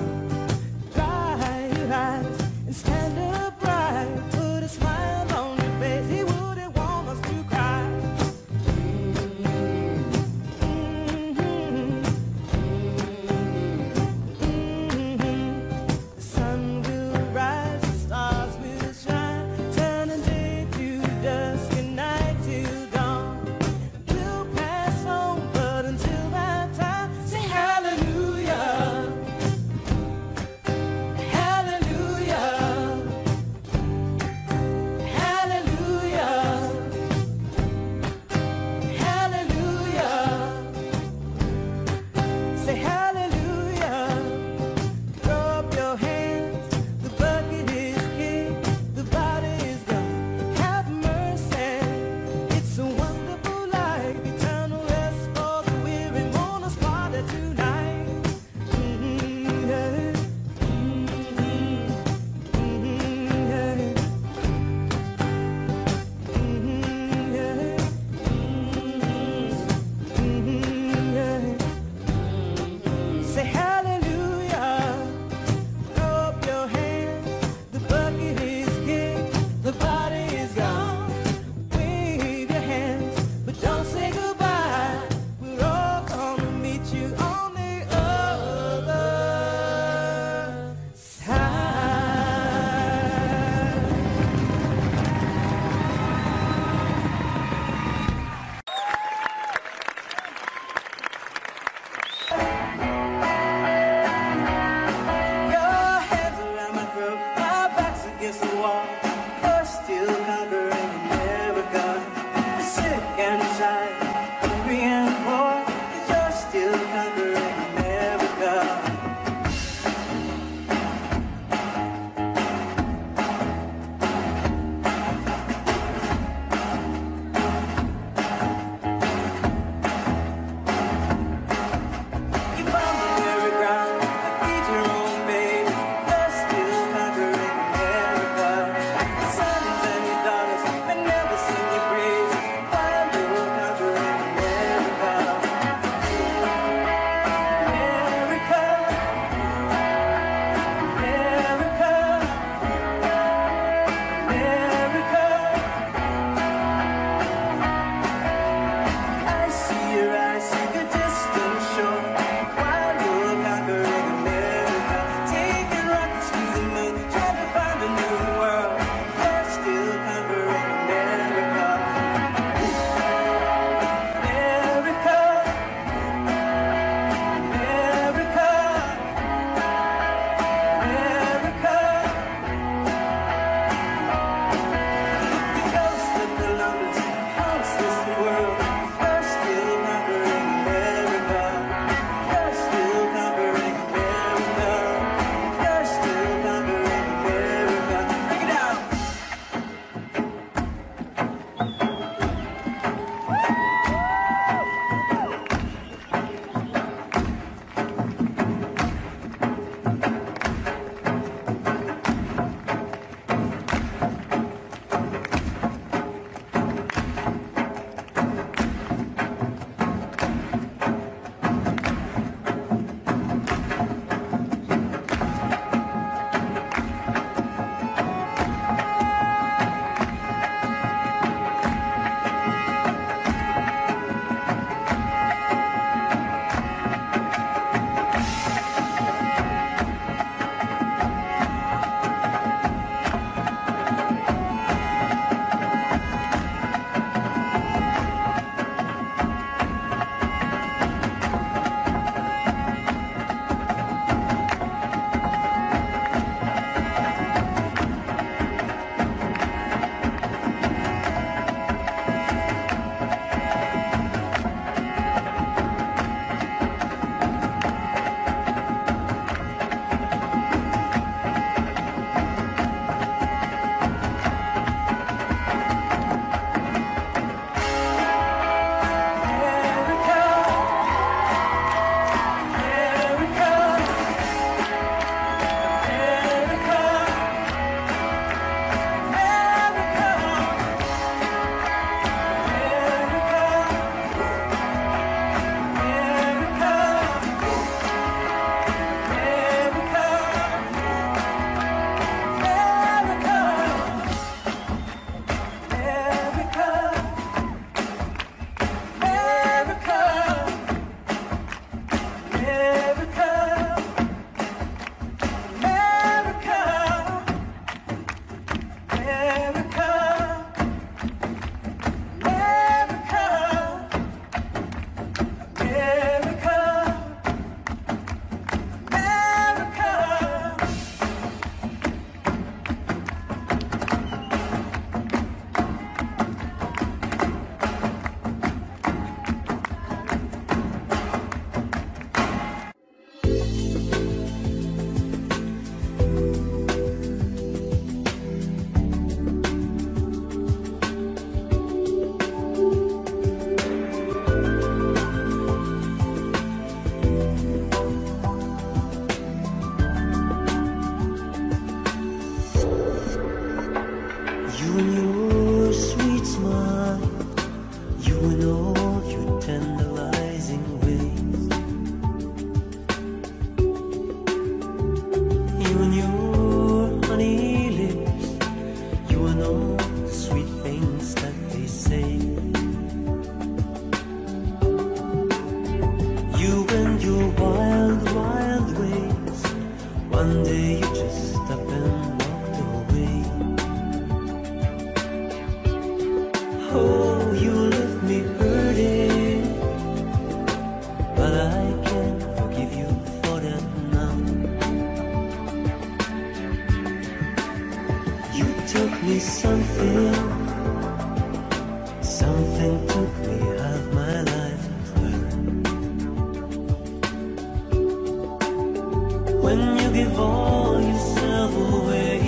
When you give all yourself away,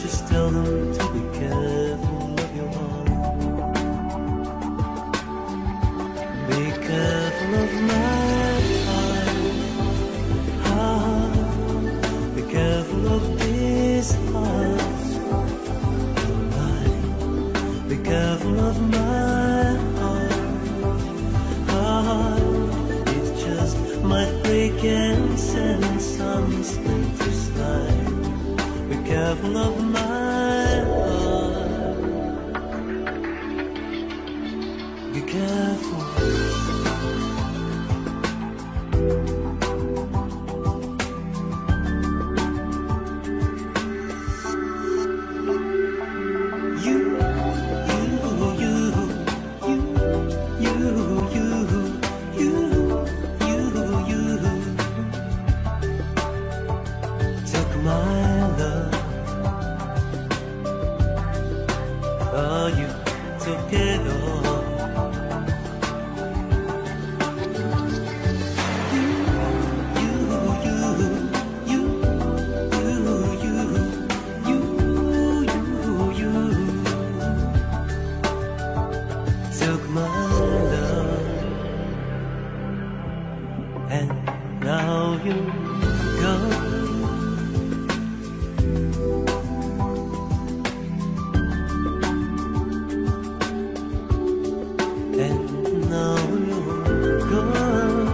just tell them to be careful of your heart. Be careful of my heart, heart. Be careful of this heart, mine. Be careful of my heart, heart. It just might break and send some splinters flying. Be careful of my heart. Be careful. You, you, you, you, you, you, you, you, you took my love. Oh, you took it all. You, you, you, you, you, you, you, you, you, took my love, and now you go. And now you're gone.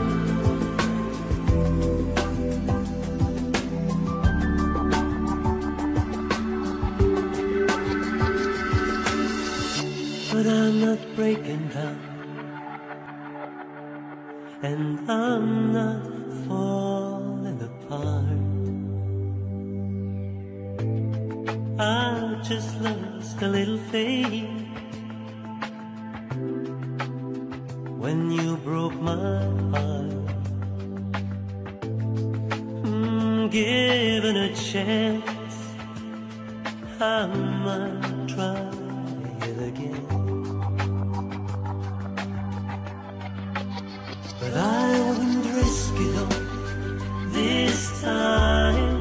But I'm not breaking down, and I'm not falling apart. I just lost a little faith when you broke my heart. mm, Given a chance, I might try it again. But I wouldn't risk it all this time.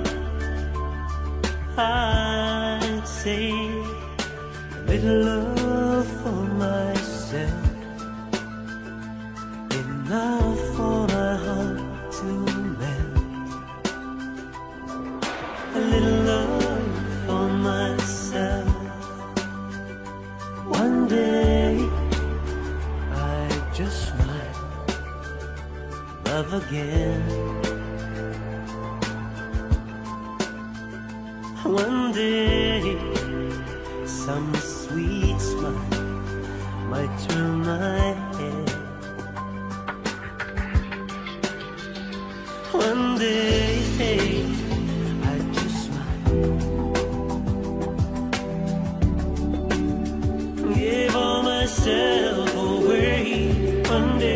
I'd save a little love for myself, love for my heart to melt. A little love for myself. One day I just might love again. One day some sweet smile might turn my head. One day, hey, I just might give all myself away. One day, one day.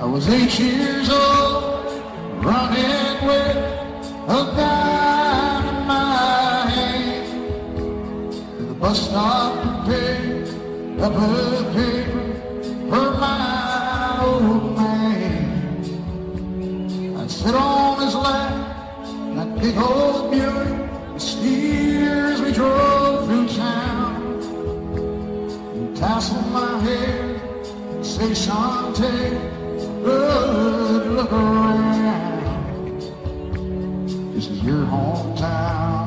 I was eight years old, running with a gun in my hand to the bus stop to pick up a paper for my old man. I'd sit on his lap, and I'd pick old Buick, the steers we drove through town, and tassel my hair, and say, "Shante, good look around. This is your hometown.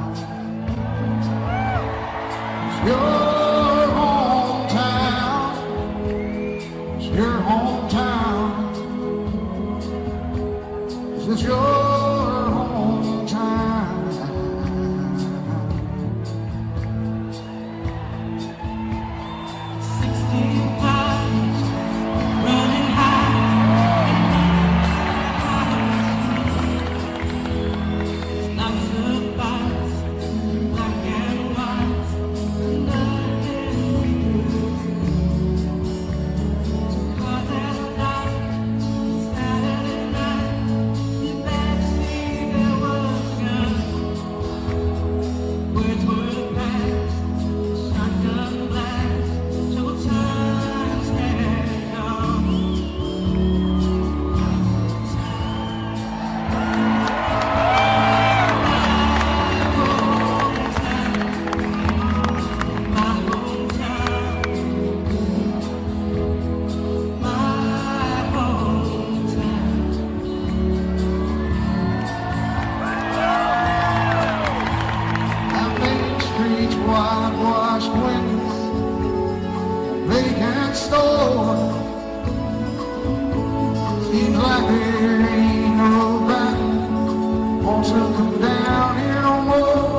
It's your hometown. store. Seems like there ain't nobody wants to come down here no more.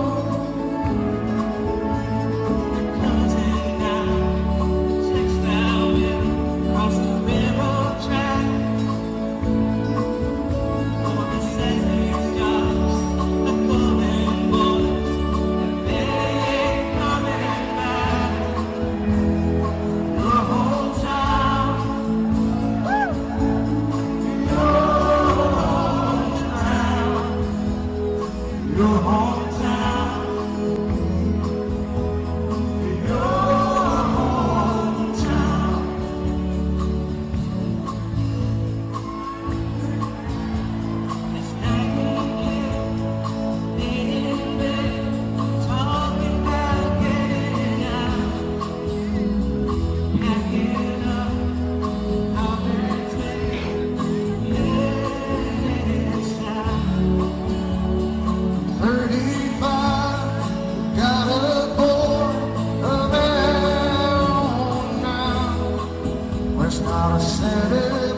Cause at night, six thousand across the railroad track. All the same jobs are coming boys, and they ain't coming back. The whole It's not a Saturday.